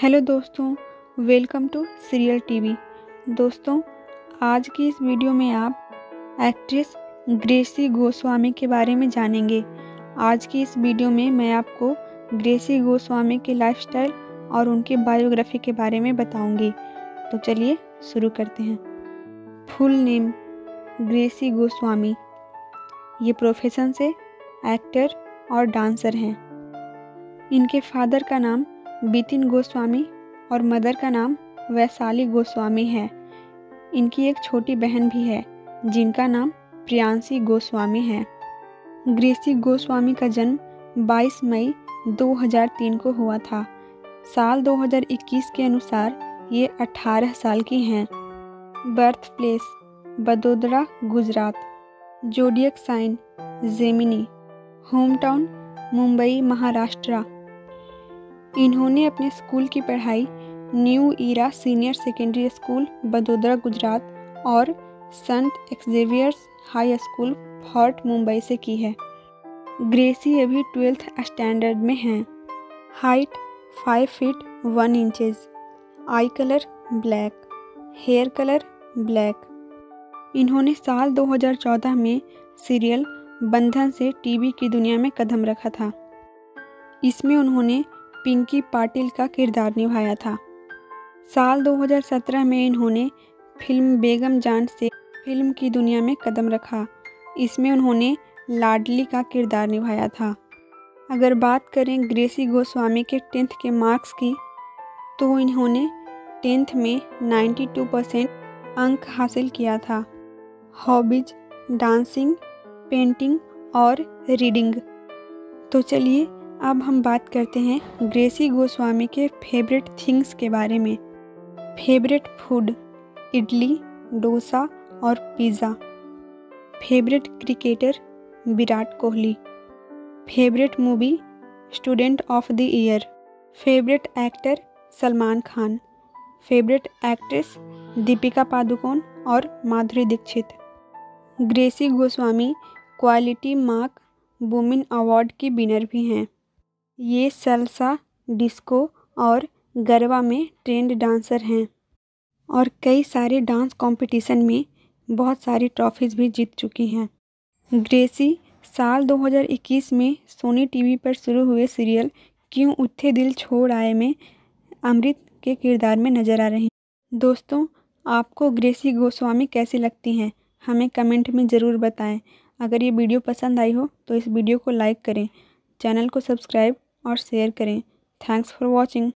Hello दोस्तों, welcome to serial TV. दोस्तों, आज की इस वीडियो में आप एक्ट्रेस ग्रेसी गोस्वामी के बारे में जानेंगे। आज की इस वीडियो में मैं आपको ग्रेसी गोस्वामी के लाइफस्टाइल और उनके बायोग्राफी के बारे में बताऊंगी। तो चलिए शुरू करते हैं। Full name Gracy Goswami. ये प्रोफेशन से एक्टर और डांसर हैं। इनके फादर का नाम बितिन गोस्वामी और मदर का नाम वैशाली गोस्वामी है। इनकी एक छोटी बहन भी है जिनका नाम प्रियांशी गोस्वामी है। ग्रेसी गोस्वामी का जन्म 22 मई 2003 को हुआ था। साल 2021 के अनुसार ये 18 साल की हैं। Birth place Vadodara Gujarat. Zodiac sign Gemini. Home town Mumbai Maharashtra. इन्होंने अपने स्कूल की पढ़ाई new era senior secondary school Vadodara Gujarat और संत Xavier's high school fort Mumbai से की है। ग्रेसी अभी 12th स्टैंडर्ड में हैं। Height 5 feet 1 inches. Eye colour black. Hair colour black. इन्होंने साल 2014 में सीरियल बंधन से टीवी की दुनिया में कदम रखा था। इसमें उन्होंने पिंकी पाटिल का किरदार निभाया था। साल 2017 में इन्होंने फिल्म बेगम जान से फिल्म की दुनिया में कदम रखा। इसमें उन्होंने लाडली का किरदार निभाया था। अगर बात करें ग्रेसी गोस्वामी के 10th के मार्क्स की, तो इन्होंने 10th में 92% अंक हासिल किया था। हॉबीज डांसिंग, पेंटिंग और रीडिंग। तो चलिए अब हम बात करते हैं ग्रेसी गोस्वामी के फेवरेट थिंग्स के बारे में। फेवरेट फूड इडली, डोसा और pizza. Favourite cricketer Virat Kohli. Favourite movie student of the year. Favourite actor Salman Khan. Favourite actress Deepika Padukone और Madhuri Dixit. Gracy Goswami quality mark women award की विनर भी हैं। ये सलसा, डिस्को और गरबा में ट्रेंड डांसर हैं और कई सारे डांस कंपटीशन में बहुत सारी ट्रॉफीज़ भी जीत चुकी हैं। ग्रेसी साल 2021 में सोनी टीवी पर शुरू हुए सीरियल क्यों उठे दिल छोड़ आए में अमृत के किरदार में नज़र आ रही हैं। दोस्तों, आपको ग्रेसी गोस्वामी कैसी लगती हैं हमें कमेंट में ज़रूर बताएं। अगर ये वीडियो पसंद आई हो तो इस वीडियो को लाइक करें, चैनल को सब्सक्राइब और शेयर करें। Thanks for watching.